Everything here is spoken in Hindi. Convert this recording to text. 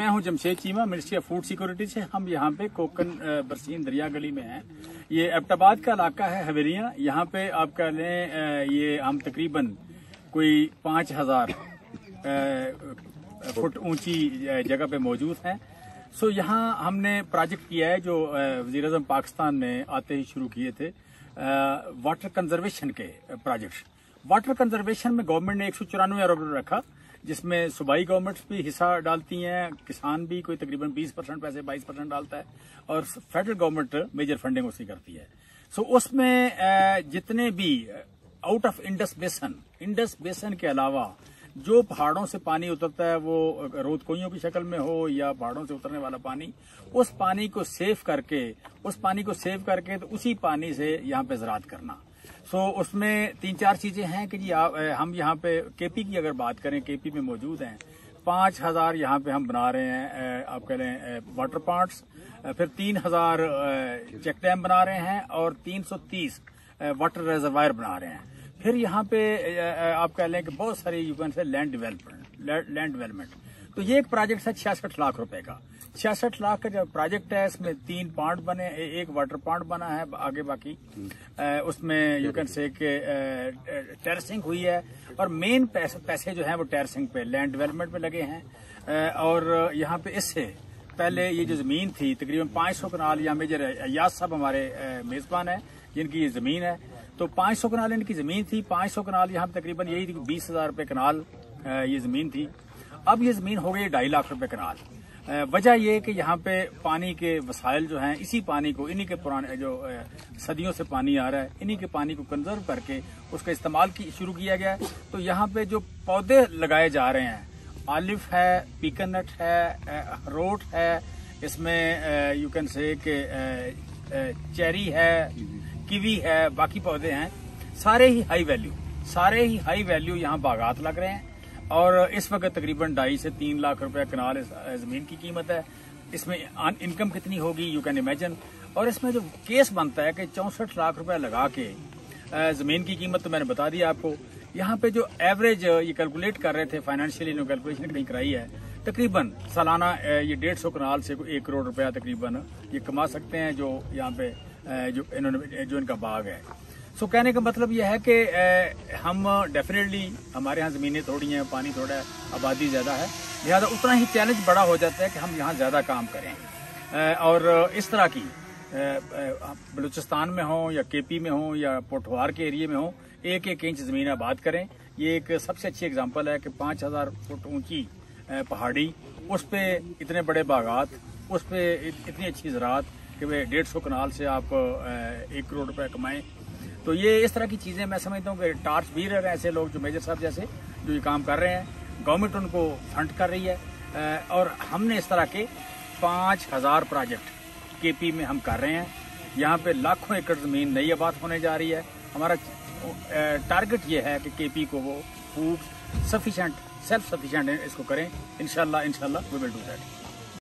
मैं हूं Jamshed Cheema, ministry of food security से। हम यहां पे कोकन बरसीन दरिया गली में हैं। ये अब्बोटाबाद का इलाका है, हवेलियां। यहां पे आप कह लें ये हम तकरीबन कोई 5000 फुट ऊंची जगह पे मौजूद हैं। सो यहां हमने प्रोजेक्ट किया है जो वज़ीर-ए-आज़म पाकिस्तान ने आते ही शुरू किए थे, वाटर कंजर्वेशन के प्रोजेक्ट। वाटर कंजर्वेशन में गवर्नमेंट ने 194 अरब रखा, जिसमें सूबाई गवर्नमेंट्स भी हिस्सा डालती हैं, किसान भी कोई तकरीबन 20% पैसे 22% डालता है, और फेडरल गवर्नमेंट मेजर फंडिंग उसी करती है। सो उसमें जितने भी आउट ऑफ इंडस बेसन के अलावा जो पहाड़ों से पानी उतरता है, वो रोधकोइयों की शक्ल में हो या पहाड़ों से उतरने वाला पानी, उस पानी को सेव करके तो उसी पानी से यहाँ पे ज़राअत करना। सो उसमें 3-4 चीजें हैं कि जी हम यहाँ पे केपी की अगर बात करें, केपी में मौजूद हैं 5000 यहाँ पे हम बना रहे हैं, आप कह लें वाटर पार्ट्स, फिर 3000 चेक डैम बना रहे हैं और 330 वाटर रिजर्वायर बना रहे हैं। फिर यहाँ पे आप कह लें कि बहुत सारे यूपीएन से लैंड डेवलपमेंट। तो ये एक प्रोजेक्ट है 66 लाख रुपए का। 66 लाख का जो प्रोजेक्ट है, इसमें 3 पार्ट बने, एक वाटर पार्ट बना है, आगे बाकी उसमें यूपीएन से टेरेसिंग हुई है, और मेन पैसे जो है वो टेरेसिंग पे लैंड डेवलपमेंट पे लगे हैं। और यहाँ पे इससे पहले ये जो जमीन थी तकरीबन 500 कनाल, या मेजर अयाज साहब हमारे मेजबान है जिनकी ये जमीन है, तो 500 कनाल इनकी जमीन थी। 500 कनाल यहाँ तकरीबन यही 20,000 रुपये कनाल ये जमीन थी। अब ये जमीन हो गई 2.5 लाख रुपए कनाल। वजह यह कि यहाँ पे पानी के वसाइल जो हैं, इसी पानी को, इन्हीं के पुराने जो सदियों से पानी आ रहा है, इन्हीं के पानी को कंजर्व करके उसका इस्तेमाल शुरू किया गया है। तो यहाँ पे जो पौधे लगाए जा रहे हैं, आलिफ है, पीकनट है, अखरोट है, इसमें यू कैन से चेरी है, किवी है, बाकी पौधे हैं, सारे ही हाई वैल्यू यहाँ बागात लग रहे हैं। और इस वक्त तकरीबन 2.5 से 3 लाख रुपए कनाल इस जमीन की कीमत है। इसमें इनकम कितनी होगी, यू कैन इमेजिन। और इसमें जो केस बनता है कि 64 लाख रुपए लगा के जमीन की कीमत तो मैंने बता दी आपको। यहाँ पे जो एवरेज ये कैलकुलेट कर रहे थे, फाइनेंशियली इन्होंने कैलकुलेशन नहीं कराई है, तकरीबन सालाना ये 150 कनाल से 1 करोड़ रुपया तकरीबन ये कमा सकते हैं, जो यहाँ पे जो इनका बाग है। सो कहने का मतलब यह है कि हम डेफिनेटली, हमारे यहाँ ज़मीनें थोड़ी हैं, पानी थोड़ा है, आबादी ज़्यादा है, लिहाजा उतना ही चैलेंज बड़ा हो जाता है कि हम यहाँ ज़्यादा काम करें। और इस तरह की बलूचिस्तान में हो या केपी में हो या पोठवार के एरिए में हो, एक एक इंच ज़मीन आबाद करें। ये एक सबसे अच्छी एग्जांपल है कि 5000 फुट ऊंची पहाड़ी, उस पे इतने बड़े बागात, उस पे इतनी अच्छी ज़रात कि वे 150 कनाल से आप 1 करोड़ रुपए कमाएं। तो ये इस तरह की चीज़ें मैं समझता हूँ कि टार्च भी रह रहे हैं ऐसे लोग, जो मेजर साहब जैसे, जो ये काम कर रहे हैं। गवर्नमेंट उनको फंड कर रही है, और हमने इस तरह के 5000 प्रोजेक्ट केपी में हम कर रहे हैं। यहाँ पर लाखों एकड़ ज़मीन नई आबाद होने जा रही है। हमारा टारगेट ये है कि केपी को वो फूड सफिशेंट, सेल्फ सफिशेंट इसको करें। इंशाल्लाह वी विल डू दैट।